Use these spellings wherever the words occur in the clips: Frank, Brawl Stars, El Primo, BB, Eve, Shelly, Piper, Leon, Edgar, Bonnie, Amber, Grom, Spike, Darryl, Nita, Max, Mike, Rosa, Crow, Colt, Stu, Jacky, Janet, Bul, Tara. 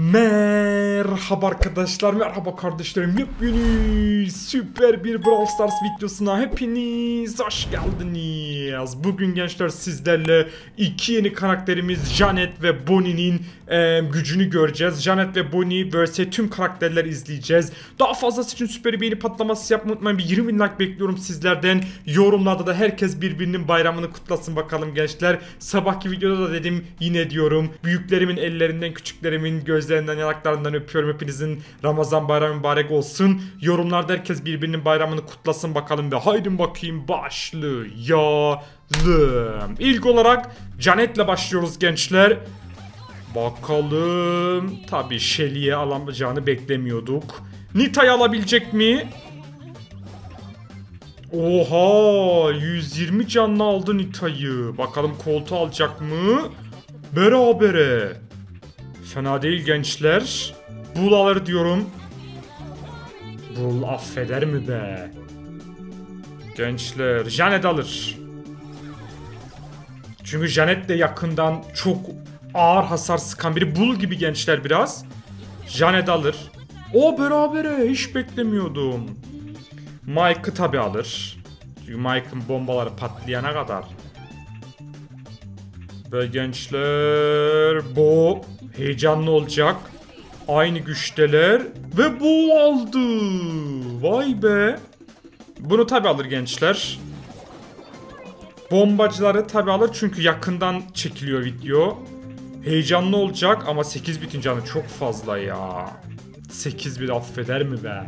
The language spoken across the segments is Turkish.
Merhaba arkadaşlar, merhaba kardeşlerim, yepyeni süper bir Brawl Stars videosuna hepiniz hoş geldiniz. Bugün gençler sizlerle iki yeni karakterimiz Janet ve Bonnie'nin gücünü göreceğiz. Janet ve Bonnie vs tüm karakterler izleyeceğiz. Daha fazlası için süper beğeni patlaması yapmayı unutmayın. Bir 20 bin like bekliyorum sizlerden. Yorumlarda da herkes birbirinin bayramını kutlasın bakalım gençler. Sabahki videoda da dedim, yine diyorum, büyüklerimin ellerinden, küçüklerimin gözlerinden, yanaklarından öpüyorum. Hepinizin Ramazan bayramı mübarek olsun. Yorumlarda herkes birbirinin bayramını kutlasın bakalım ve haydi bakayım başlayalım. İlk olarak Janet'le başlıyoruz gençler. Bakalım. Tabii Shelly'ye alamayacağını beklemiyorduk. Nita'yı alabilecek mi? Oha! 120 canlı aldı Nita'yı. Bakalım Colt'u alacak mı? Berabere. Fena değil gençler. Bul alır diyorum. Bul affeder mi be? Gençler Janet alır. Çünkü Janet de yakından çok ağır hasar sıkan biri. Bul gibi gençler biraz. Janet alır. O berabere, hiç beklemiyordum. Mike'ı tabi alır. Çünkü Mike'ın bombaları patlayana kadar. Ve gençler bu heyecanlı olacak. Aynı güçteler ve bu aldı. Vay be. Bunu tabi alır gençler. Bombacıları tabi alır çünkü yakından çekiliyor video. Heyecanlı olacak ama 8 bitin canı çok fazla ya. 8 bit affeder mi be?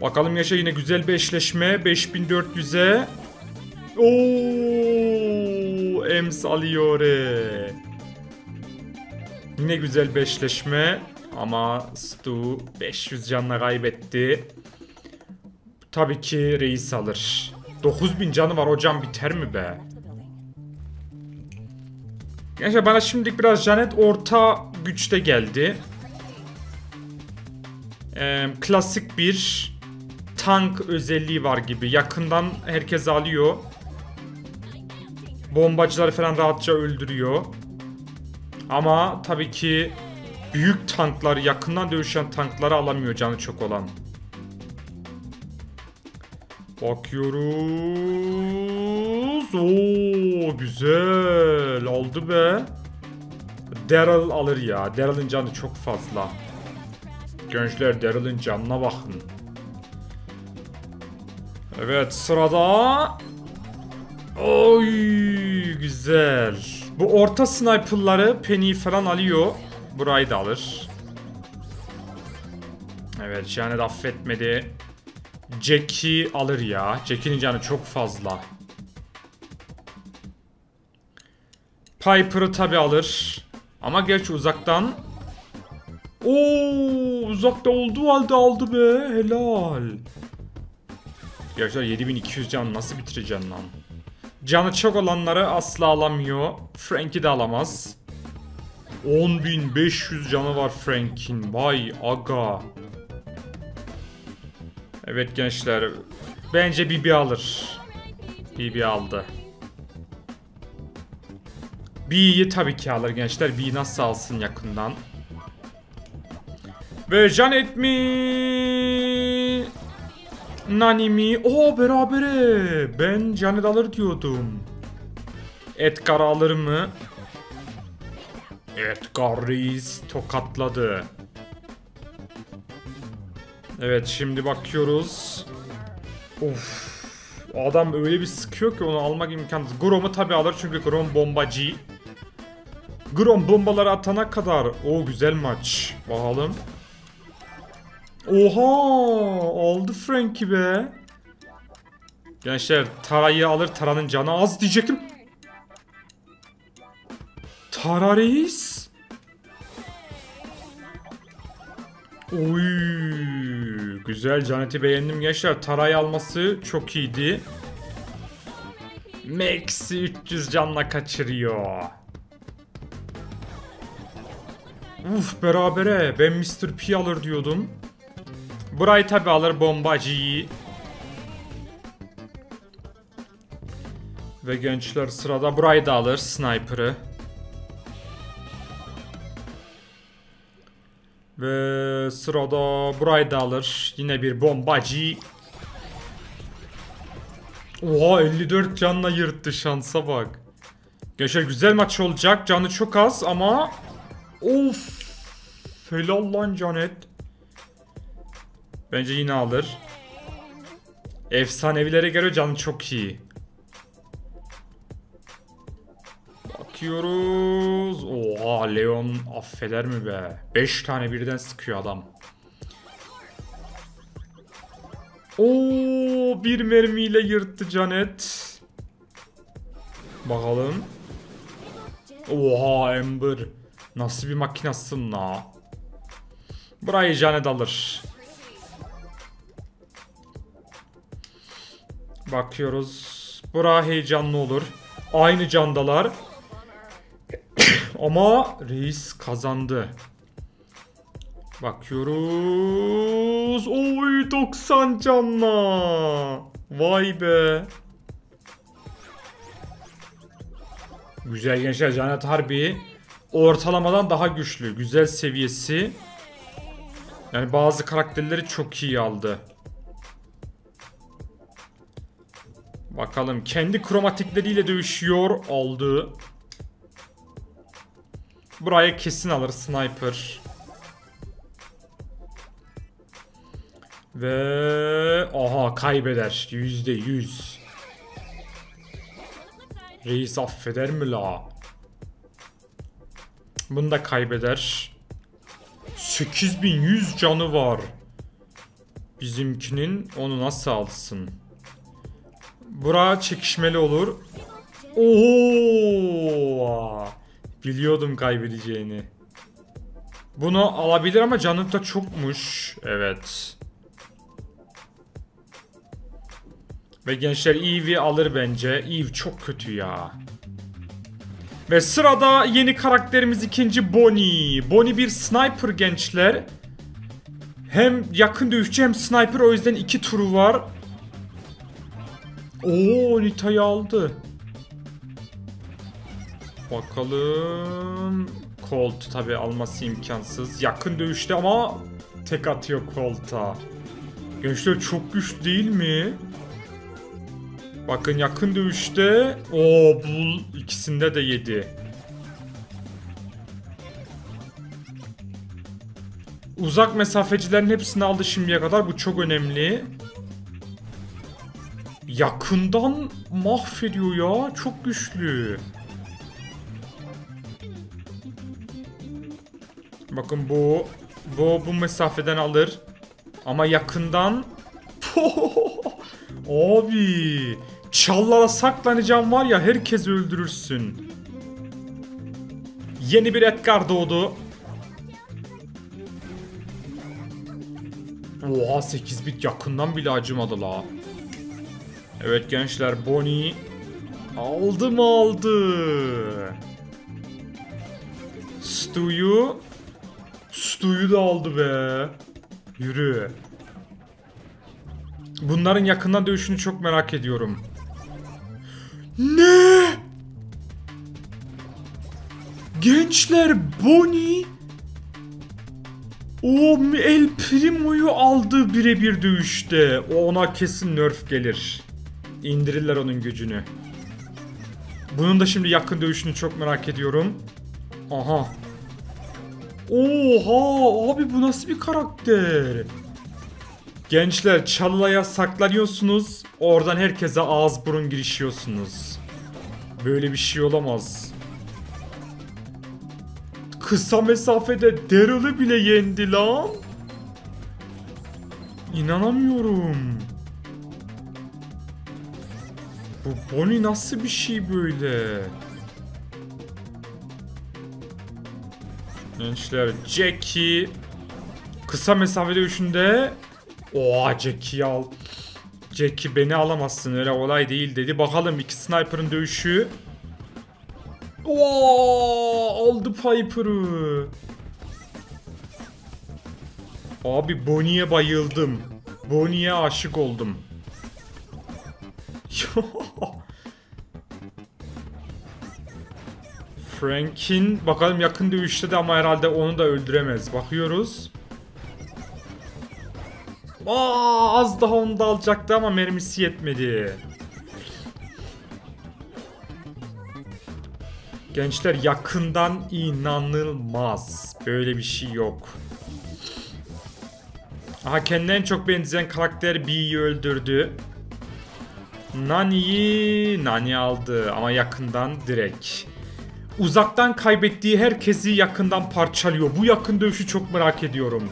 Bakalım yaşa, yine güzel bir eşleşme. 5400'e. Ooo, Ems alıyor. Yine güzel bir eşleşme ama Stu 500 canla kaybetti. Tabii ki reis alır. 9000 canı var hocam, biter mi be? Gençler bana şimdilik biraz Janet orta güçte geldi. Klasik bir tank özelliği var gibi. Yakından herkes alıyor. Bombacıları falan rahatça öldürüyor. Ama tabii ki büyük tanklar, yakından dövüşen tankları alamıyor canı çok olan. Bakıyoruz. Oo güzel. Aldı be. Darryl alır ya. Darryl'ın canı çok fazla. Gençler Darryl'ın canına bakın. Evet sırada. Oy güzel. Bu orta sniper'ları Penny falan alıyor. Burayı da alır. Evet Janet affetmedi. Jacky alır ya. Jacky'nin canı çok fazla. Piper'ı tabi alır. Ama gerçi uzaktan. Oo, uzakta olduğu halde aldı be. Helal. Gerçi 7200 can nasıl bitireceğim lan? Canı çok olanları asla alamıyor. Frank'i de alamaz. 10.500 canı var Frank'in. Vay aga. Evet gençler. Bence BB alır. BB aldı. B'yi tabii ki alır gençler. B'yi nasıl alsın yakından? Ve Janet mi? Nani mi? Oo berabere. Ben Janet alır diyordum. Edgar alır mı? Edgar reis tokatladı. Evet şimdi bakıyoruz. Of. Adam öyle bir sıkıyor ki onu almak imkansız. Grom'u tabi alır çünkü Grom bombacı. Grom bombaları atana kadar. Oo güzel maç. Bakalım. Oha! Aldı Frank'i be. Gençler Tara'yı alır. Tara'nın canı az diyecektim. Tara reis. Oy! Güzel, Janet'i beğendim gençler. Tara'yı alması çok iyiydi. Max'i 300 canla kaçırıyor. Uf berabere. Ben Mr. P alır diyordum. Burayı tabi alır bombacıyı. Ve gençler sırada burayı da alır, sniper'ı. Ve sırada burayı da alır. Yine bir bombacı. Oha, 54 canla yırttı, şansa bak. Gençler güzel maç olacak. Canı çok az ama of. Helal lan Janet. Bence yine alır. Efsanevilere göre canı çok iyi. Bakıyoruz. Oha, Leon affeder mi be? 5 tane birden sıkıyor adam. Oo, bir mermiyle yırttı Janet. Bakalım. Oha, Amber. Nasıl bir makinasın la? Burayı Janet alır. Bakıyoruz. Bura heyecanlı olur. Aynı candalar. Ama reis kazandı. Bakıyoruz. Oy, 90 canla. Vay be. Güzel gençler, Janet harbi ortalamadan daha güçlü. Güzel seviyesi. Yani bazı karakterleri çok iyi aldı. Bakalım, kendi kromatikleriyle dövüşüyor, aldı. Buraya kesin alır sniper. Ve aha, kaybeder %100. Reis affeder mi la? Bunu da kaybeder. 8100 canı var. Bizimkinin, onu nasıl alsın? Bura çekişmeli olur. Oo! Biliyordum kaybedeceğini. Bunu alabilir ama canı da çokmuş. Evet. Ve gençler Eve'i alır bence. Eve çok kötü ya. Ve sırada yeni karakterimiz ikinci Bonnie. Bonnie bir sniper gençler. Hem yakın dövüşçü hem sniper, o yüzden iki turu var. Oo, Nita'yı aldı. Bakalım. Colt tabi alması imkansız. Yakın dövüşte ama tek atıyor Colt'a. Gençler çok güçlü değil mi? Bakın yakın dövüşte. Oo, Bul ikisinde de yedi. Uzak mesafecilerin hepsini aldı şimdiye kadar. Bu çok önemli. Yakından mahvediyor ya. Çok güçlü. Bakın bu mesafeden alır. Ama yakından. Abi. Çallara saklanacağım var ya, herkes öldürürsün. Yeni bir Edgar doğdu. Oha, 8 bit yakından bile acımadı la. Evet gençler, Bonnie aldı mı aldı. Stu'yu da aldı be. Yürü. Bunların yakından dövüşünü çok merak ediyorum. Ne? Gençler Bonnie o El Primo'yu aldı birebir dövüşte. Ona kesin nerf gelir. İndirirler onun gücünü. Bunun da şimdi yakın dövüşünü çok merak ediyorum. Aha. Oha abi, bu nasıl bir karakter? Gençler çalıya saklanıyorsunuz. Oradan herkese ağız burun girişiyorsunuz. Böyle bir şey olamaz. Kısa mesafede Daryl'ı bile yendi lan. İnanamıyorum. Bu Bonnie nasıl bir şey böyle? Gençler Jacky kısa mesafede dövüşünde. Oha, Jacky'yi al. Jacky beni alamazsın, öyle olay değil dedi. Bakalım iki sniper'ın dövüşü. Oo, aldı Piper'ı. Abi Bonnie'ye bayıldım. Bonnie'ye aşık oldum. Frank'in bakalım yakın dövüşte de ama herhalde onu da öldüremez. Bakıyoruz. Aa, az daha onu da alacaktı ama mermisi yetmedi. Gençler yakından inanılmaz. Böyle bir şey yok. Aha, kendine en çok benzeyen karakter B'yi öldürdü. Nani aldı ama yakından direkt. Uzaktan kaybettiği herkesi yakından parçalıyor. Bu yakın dövüşü çok merak ediyorum.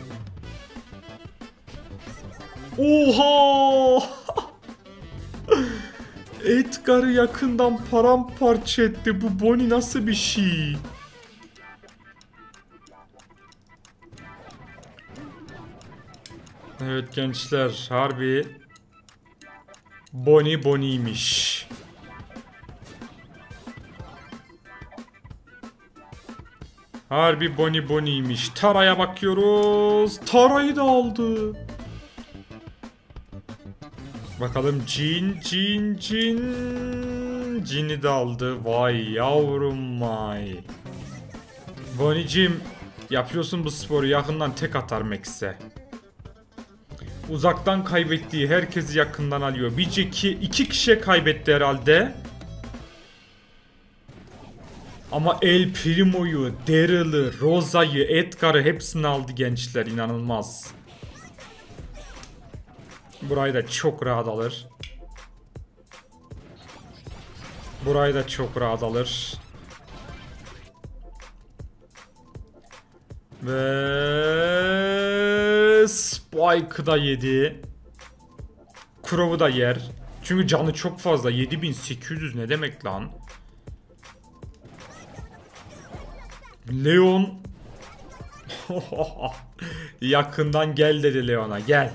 Oha! Edgar'ı yakından paramparça etti. Bu Bonnie nasıl bir şey? Evet gençler, harbi Bonnie'ymiş. Harbi Bonnie'ymiş. Tara'ya bakıyoruz. Tara'yı da aldı. Bakalım Cin'i de aldı. Vay yavrum vay. Bonnie'cim yapıyorsun bu sporu, yakından tek atar Max'e. Uzaktan kaybettiği herkesi yakından alıyor. Bir Jacky iki kişiye kaybetti herhalde. Ama El Primo'yu, Daryl'ı, Rosa'yı, Edgar'ı hepsini aldı gençler, inanılmaz. Burayı da çok rahat alır. Burayı da çok rahat alır. Ve Spike da yedi. Crow'u da yer. Çünkü canı çok fazla. 7800 ne demek lan? Leon yakından gel dedi Leon'a, gel.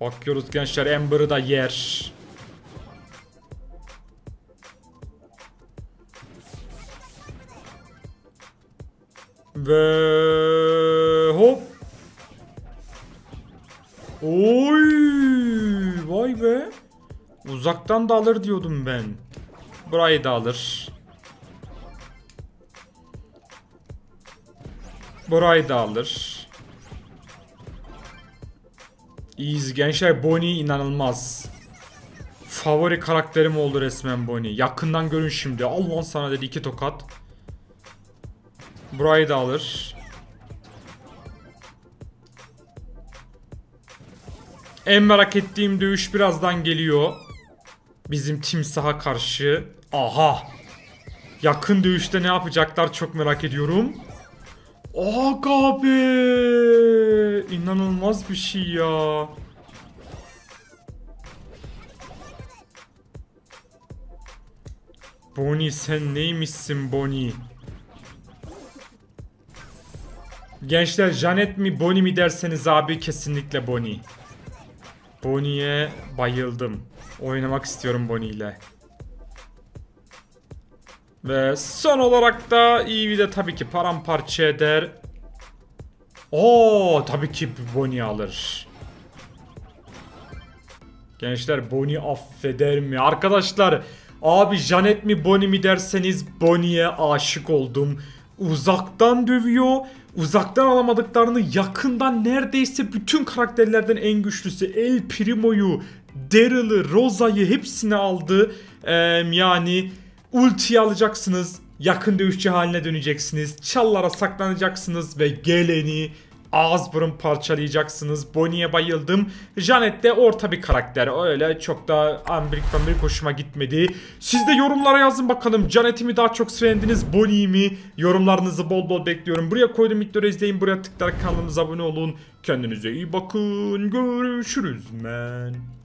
Bakıyoruz gençler, Amber'ı da yer. Ve hop. Oy, vay be. Uzaktan da alır diyordum ben. Burayı da alır. Burayı da alır. İyiyiz gençler, Bonnie inanılmaz. Favori karakterim oldu resmen Bonnie. Yakından görün şimdi. Allah sana dedi, iki tokat. Burayı da alır. En merak ettiğim dövüş birazdan geliyor. Bizim timsaha karşı. Aha. Yakın dövüşte ne yapacaklar çok merak ediyorum. Aga be! İnanılmaz bir şey ya. Bonnie sen neymişsin Bonnie? Gençler Janet mi Bonnie mi derseniz abi kesinlikle Bonnie. Bonnie'ye bayıldım. Oynamak istiyorum Bonnie ile. Ve son olarak da Eve'i de tabii ki paramparça eder. Oo, tabii ki Bonnie alır. Gençler Bonnie affeder mi? Arkadaşlar abi Janet mi Bonnie mi derseniz Bonnie'ye aşık oldum. Uzaktan dövüyor. Uzaktan alamadıklarını yakından neredeyse bütün karakterlerden en güçlüsü El Primo'yu, Daryl'ı, Rosa'yı hepsini aldı. Yani... Ultiyi alacaksınız, yakın dövüşçü haline döneceksiniz, çallara saklanacaksınız ve geleni ağız burun parçalayacaksınız. Bonnie'ye bayıldım. Janet de orta bir karakter. Öyle çok da ambrik hoşuma gitmedi. Siz de yorumlara yazın bakalım. Janet'i mi daha çok sevdiniz, Bonnie'yi mi? Yorumlarınızı bol bol bekliyorum. Buraya koydum videoları izleyin. Buraya tıklayarak kanalımıza abone olun. Kendinize iyi bakın. Görüşürüz men.